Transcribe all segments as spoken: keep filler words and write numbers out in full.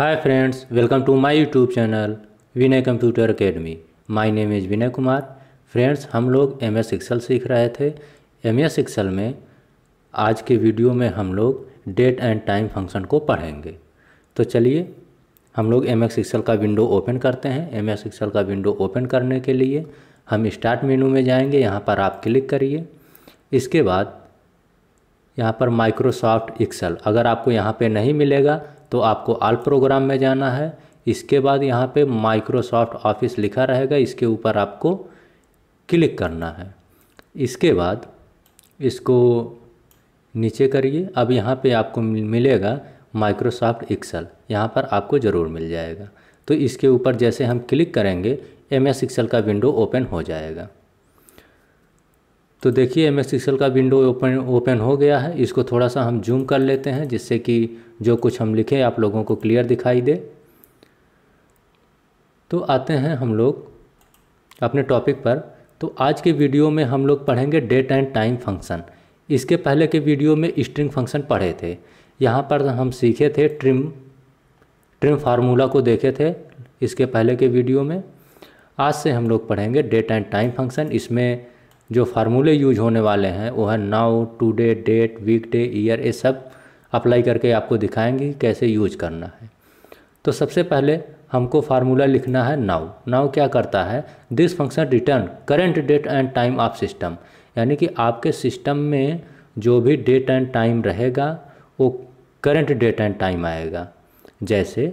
Hi friends, welcome to my YouTube channel Vinay computer academy. My name is Vinay Kumar. Friends, हम लोग M S Excel सीख रहे थे। M S Excel में आज के वीडियो में हम लोग डेट एंड टाइम फंक्शन को पढ़ेंगे। तो चलिए हम लोग एम एस एक्सेल का विंडो ओपन करते हैं। एम एस एक्सेल का विंडो ओपन करने के लिए हम स्टार्ट मेनू में जाएंगे। यहाँ पर आप क्लिक करिए। इसके बाद यहाँ पर माइक्रोसॉफ्ट एक्सेल, अगर आपको यहाँ पे नहीं मिलेगा तो आपको ऑल प्रोग्राम में जाना है। इसके बाद यहाँ पे माइक्रोसॉफ्ट ऑफिस लिखा रहेगा, इसके ऊपर आपको क्लिक करना है। इसके बाद इसको नीचे करिए। अब यहाँ पे आपको मिलेगा माइक्रोसॉफ्ट एक्सेल, यहाँ पर आपको ज़रूर मिल जाएगा। तो इसके ऊपर जैसे हम क्लिक करेंगे एम एस एक्सेल का विंडो ओपन हो जाएगा। तो देखिए एम एस एक्सेल का विंडो ओपन ओपन हो गया है। इसको थोड़ा सा हम जूम कर लेते हैं जिससे कि जो कुछ हम लिखे आप लोगों को क्लियर दिखाई दे। तो आते हैं हम लोग अपने टॉपिक पर। तो आज के वीडियो में हम लोग पढ़ेंगे डेट एंड टाइम फंक्शन। इसके पहले के वीडियो में स्ट्रिंग फंक्शन पढ़े थे। यहाँ पर हम सीखे थे ट्रिम ट्रिम फार्मूला को देखे थे इसके पहले के वीडियो में। आज से हम लोग पढ़ेंगे डेट एंड टाइम फंक्शन। इसमें जो फार्मूले यूज होने वाले हैं वो है now, today, date, week day, year. ये सब अप्लाई करके आपको दिखाएंगे कैसे यूज करना है। तो सबसे पहले हमको फार्मूला लिखना है नाउ। नाउ क्या करता है? This function return current date and time of system, यानी कि आपके सिस्टम में जो भी डेट एंड टाइम रहेगा वो करेंट डेट एंड टाइम आएगा। जैसे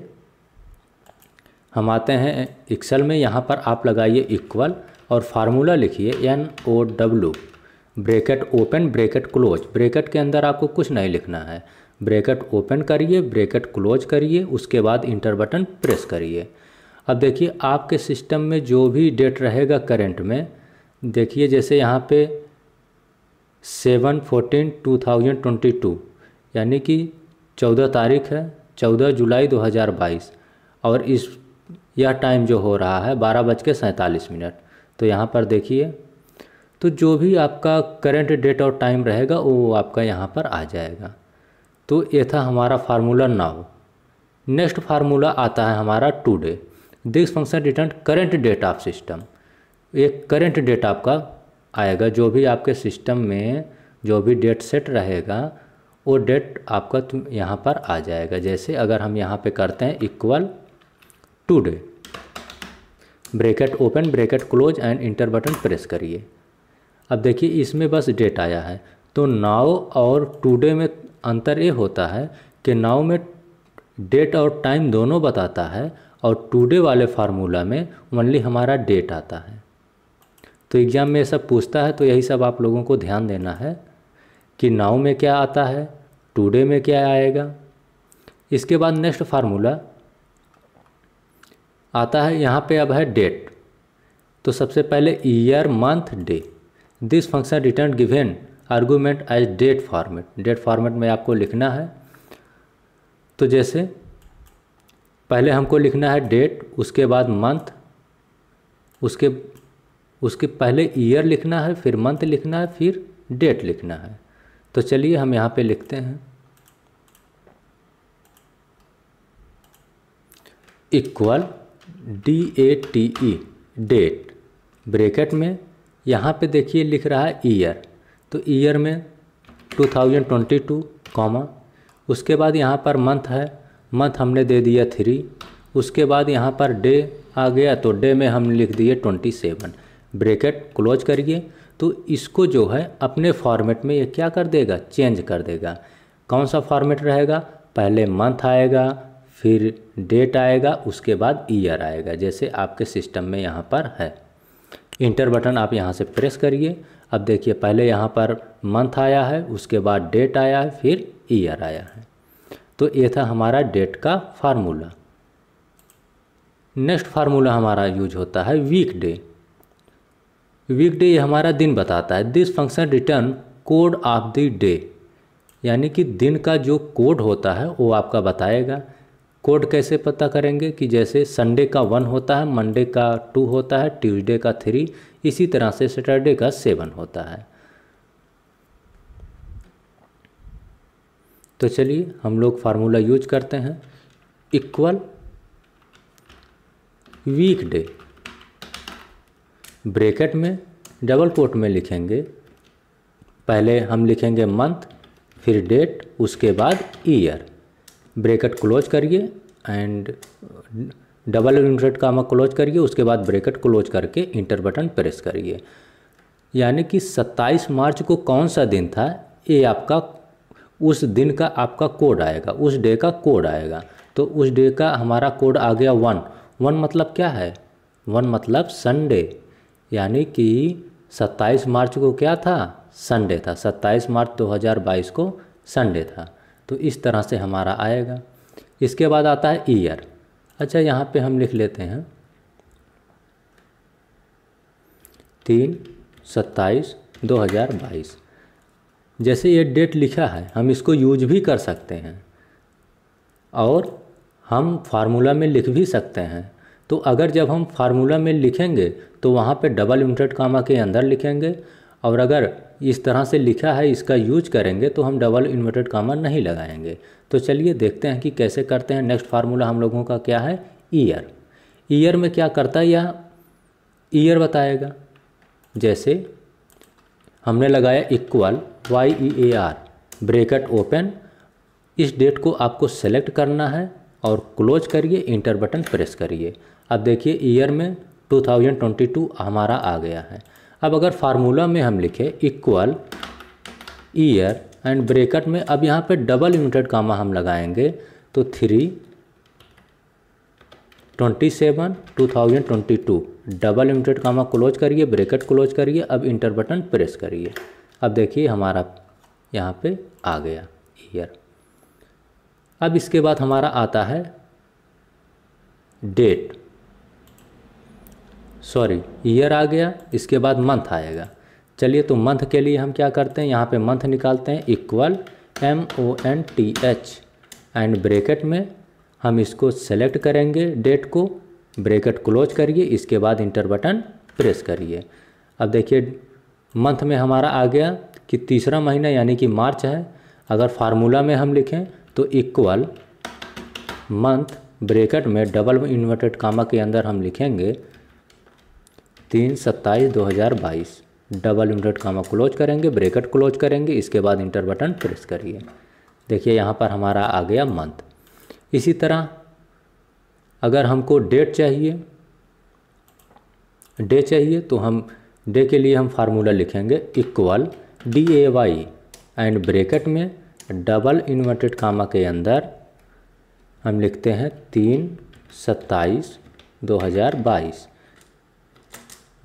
हम आते हैं एक्सेल में, यहाँ पर आप लगाइए इक्वल और फार्मूला लिखिए N O W, bracket open bracket close. Bracket के अंदर आपको कुछ नहीं लिखना है। ब्रैकेट ओपन करिए, ब्रैकेट क्लोज करिए, उसके बाद इंटर बटन प्रेस करिए। अब देखिए आपके सिस्टम में जो भी डेट रहेगा करंट में, देखिए जैसे यहाँ पे seven fourteen two thousand twenty two यानी कि चौदह तारीख है, चौदह जुलाई दो हज़ार बाईस और इस यह टाइम जो हो रहा है बारह बज के सैंतालीस मिनट। तो यहाँ पर देखिए, तो जो भी आपका करंट डेट और टाइम रहेगा वो आपका यहाँ पर आ जाएगा। तो ये था हमारा फार्मूला नाउ। नेक्स्ट फार्मूला आता है हमारा today. This function return current date of system, एक करंट डेट आपका आएगा। जो भी आपके सिस्टम में जो भी डेट सेट रहेगा वो डेट आपका यहाँ पर आ जाएगा। जैसे अगर हम यहाँ पे करते हैं equal today, bracket open bracket close and enter button press करिए। अब देखिए इसमें बस डेट आया है। तो नाउ और टुडे में अंतर ये होता है कि नाउ में डेट और टाइम दोनों बताता है और टुडे वाले फार्मूला में ओनली हमारा डेट आता है। तो एग्ज़ाम में ये सब पूछता है, तो यही सब आप लोगों को ध्यान देना है कि नाउ में क्या आता है, टुडे में क्या आएगा। इसके बाद नेक्स्ट फार्मूला आता है, यहाँ पे अब है डेट। तो सबसे पहले year, month, day. This function return given argument as date format. Date format में आपको लिखना है। तो जैसे पहले हमको लिखना है डेट, उसके बाद मंथ, उसके उसके पहले ईयर लिखना है, फिर मंथ लिखना है, फिर डेट लिखना है। तो चलिए हम यहाँ पे लिखते हैं equal D A T E date, bracket में यहाँ पे देखिए लिख रहा है ईयर। तो ईयर में two thousand twenty two, comma, उसके बाद यहाँ पर मंथ है, मंथ हमने दे दिया थ्री, उसके बाद यहाँ पर डे आ गया तो डे में हम लिख दिए ट्वेंटी सेवन, ब्रैकेट क्लोज करिए। तो इसको जो है अपने फॉर्मेट में ये क्या कर देगा, चेंज कर देगा। कौन सा फॉर्मेट रहेगा? पहले मंथ आएगा, फिर डेट आएगा, उसके बाद ईयर आएगा, जैसे आपके सिस्टम में यहाँ पर है। इंटर बटन आप यहाँ से प्रेस करिए। अब देखिए पहले यहाँ पर मंथ आया है, उसके बाद डेट आया है, फिर ईयर आया है। तो ये था हमारा डेट का फार्मूला। नेक्स्ट फार्मूला हमारा यूज होता है वीक डे। वीक डे हमारा दिन बताता है। This function return code of the day, यानी कि दिन का जो कोड होता है वो आपका बताएगा। कोड कैसे पता करेंगे कि जैसे संडे का वन होता है, मंडे का टू होता है, ट्यूसडे का थ्री, इसी तरह से सैटरडे का सेवन होता है। तो चलिए हम लोग फार्मूला यूज करते हैं इक्वल वीकडे, ब्रैकेट में डबल कोट में लिखेंगे, पहले हम लिखेंगे मंथ, फिर डेट, उसके बाद ईयर, ब्रैकेट क्लोज करिए and double inverted comma close करिए, उसके बाद ब्रैकेट क्लोज करके इंटर बटन प्रेस करिए। यानी कि सत्ताईस मार्च को कौन सा दिन था, ये आपका उस दिन का आपका कोड आएगा, उस डे का कोड आएगा। तो उस डे का हमारा कोड आ गया वन। वन मतलब क्या है, वन मतलब संडे, यानी कि सत्ताईस मार्च को क्या था, संडे था। सत्ताईस मार्च दो हज़ार बाईस को संडे था। तो इस तरह से हमारा आएगा। इसके बाद आता है ईयर। अच्छा, यहाँ पे हम लिख लेते हैं तीन सत्ताईस दो हज़ार बाईस। जैसे ये डेट लिखा है, हम इसको यूज भी कर सकते हैं और हम फार्मूला में लिख भी सकते हैं। तो अगर जब हम फार्मूला में लिखेंगे तो वहाँ पे डबल इंटरेट कामा के अंदर लिखेंगे, और अगर इस तरह से लिखा है इसका यूज करेंगे तो हम डबल इन्वर्टेड कामा नहीं लगाएंगे। तो चलिए देखते हैं कि कैसे करते हैं। नेक्स्ट फार्मूला हम लोगों का क्या है, ईयर। ईयर में क्या करता है, यह ईयर बताएगा। जैसे हमने लगाया equal Y E A R, bracket open, इस डेट को आपको सेलेक्ट करना है और क्लोज करिए, इंटर बटन प्रेस करिए। अब देखिए ईयर में दो हज़ार बाईस हमारा आ गया है। अब अगर फार्मूला में हम लिखें इक्वल ईयर एंड ब्रेकेट में, अब यहाँ पे डबल इन्वर्टेड कामा हम लगाएंगे, तो तीन सत्ताईस दो हज़ार बाईस डबल इन्वर्टेड कामा क्लोज करिए, ब्रेकेट क्लोज करिए, अब इंटर बटन प्रेस करिए। अब देखिए हमारा यहाँ पे आ गया ईयर। अब इसके बाद हमारा आता है डेट, सॉरी ईयर आ गया, इसके बाद मंथ आएगा। चलिए तो मंथ के लिए हम क्या करते हैं, यहाँ पे मंथ निकालते हैं equal M O N T H and bracket में हम इसको सेलेक्ट करेंगे डेट को, ब्रेकेट क्लोज करिए, इसके बाद इंटर बटन प्रेस करिए। अब देखिए मंथ में हमारा आ गया कि तीसरा महीना यानी कि मार्च है। अगर फार्मूला में हम लिखें तो इक्वल मंथ, ब्रेकेट में डबल इन्वर्टेड कामा के अंदर हम लिखेंगे तीन सत्ताईस दो हज़ार बाईस, डबल इन्वर्टेड कामा क्लोज करेंगे, ब्रेकेट क्लोज करेंगे, इसके बाद इंटर बटन प्रेस करिए। देखिए यहाँ पर हमारा आ गया मंथ। इसी तरह अगर हमको डेट चाहिए, डे चाहिए, तो हम डे के लिए हम फार्मूला लिखेंगे equal D A Y and bracket में डबल इन्वर्टेड कामा के अंदर हम लिखते हैं तीन सत्ताईस दो हज़ार बाईस,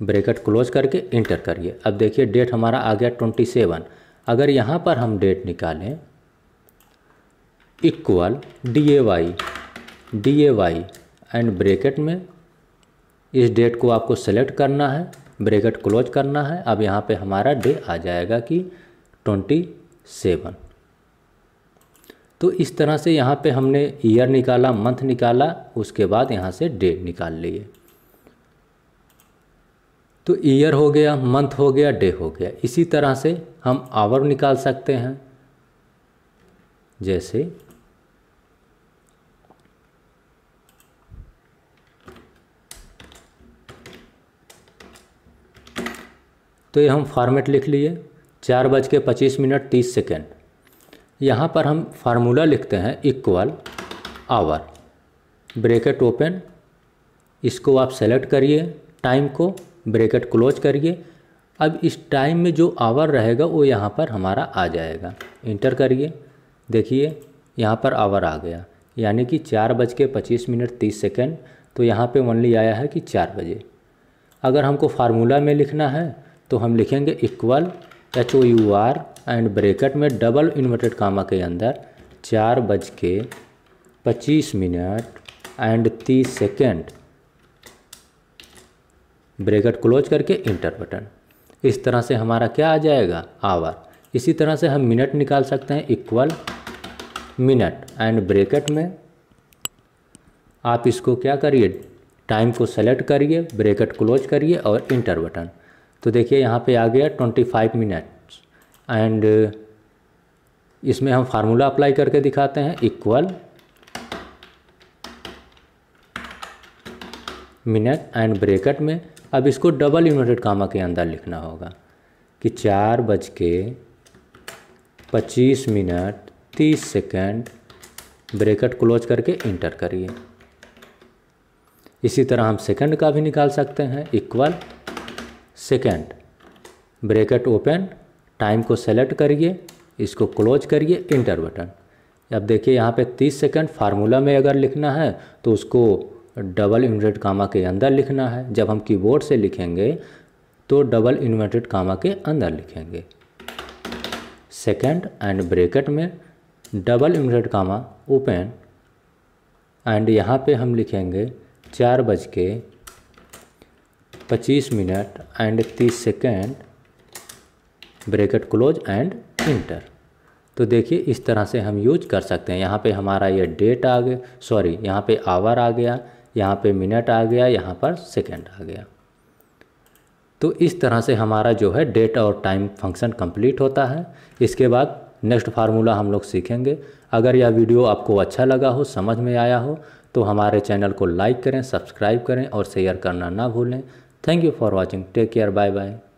ब्रेकेट क्लोज करके इंटर करिए। अब देखिए डेट हमारा आ गया सत्ताईस। अगर यहाँ पर हम डेट निकालें equal D A Y, D A Y and bracket में इस डेट को आपको सेलेक्ट करना है, ब्रेकेट क्लोज करना है। अब यहाँ पे हमारा डे आ जाएगा कि सत्ताईस। तो इस तरह से यहाँ पे हमने ईयर निकाला, मंथ निकाला, उसके बाद यहाँ से डेट निकाल लिए। तो ईयर हो गया, मंथ हो गया, डे हो गया। इसी तरह से हम आवर निकाल सकते हैं। जैसे तो ये हम फॉर्मेट लिख लिए, चार बज के पच्चीस मिनट तीस सेकेंड। यहाँ पर हम फार्मूला लिखते हैं इक्वल आवर, ब्रेकेट ओपन, इसको आप सेलेक्ट करिए टाइम को, ब्रेकेट क्लोज करिए। अब इस टाइम में जो आवर रहेगा वो यहाँ पर हमारा आ जाएगा, इंटर करिए। देखिए यहाँ पर आवर आ गया, यानी कि चार बज के पच्चीस मिनट तीस सेकेंड। तो यहाँ पे ओनली आया है कि चार बजे। अगर हमको फार्मूला में लिखना है तो हम लिखेंगे equal H O U R and bracket में डबल इन्वर्टेड कामा के अंदर चार बज के पच्चीस मिनट एंड तीस सेकेंड, ब्रेकेट क्लोज करके इंटर बटन। इस तरह से हमारा क्या आ जाएगा, आवर। इसी तरह से हम मिनट निकाल सकते हैं इक्वल मिनट एंड ब्रेकेट में आप इसको क्या करिए, टाइम को सेलेक्ट करिए, ब्रेकेट क्लोज करिए और इंटर बटन। तो देखिए यहाँ पे आ गया पच्चीस मिनट्स एंड इसमें हम फार्मूला अप्लाई करके दिखाते हैं इक्वल मिनट एंड ब्रेकेट में अब इसको डबल यूनाइटेड कामा के अंदर लिखना होगा कि चार बज के पच्चीस मिनट तीस सेकेंड ब्रेकेट क्लोज करके इंटर करिए। इसी तरह हम सेकेंड का भी निकाल सकते हैं, equal second bracket open, time को सेलेक्ट करिए, इसको क्लोज करिए, इंटर बटन। अब देखिए यहाँ पे तीस सेकेंड फार्मूला में अगर लिखना है तो उसको डबल इन्वर्टेड कामा के अंदर लिखना है, जब हम कीबोर्ड से लिखेंगे तो डबल इन्वर्टेड कामा के अंदर लिखेंगे। सेकेंड एंड ब्रेकेट में double inverted comma open and यहाँ पे हम लिखेंगे चार बज के पच्चीस मिनट एंड तीस second bracket close and enter. तो देखिए इस तरह से हम यूज कर सकते हैं। यहाँ पे हमारा ये डेट आ गया, सॉरी यहाँ पे आवर आ गया, यहाँ पे मिनट आ गया, यहाँ पर सेकेंड आ गया। तो इस तरह से हमारा जो है डेट और टाइम फंक्शन कंप्लीट होता है। इसके बाद नेक्स्ट फार्मूला हम लोग सीखेंगे। अगर यह वीडियो आपको अच्छा लगा हो, समझ में आया हो, तो हमारे चैनल को लाइक करें, सब्सक्राइब करें और शेयर करना ना भूलें। Thank you for watching, take care, bye bye.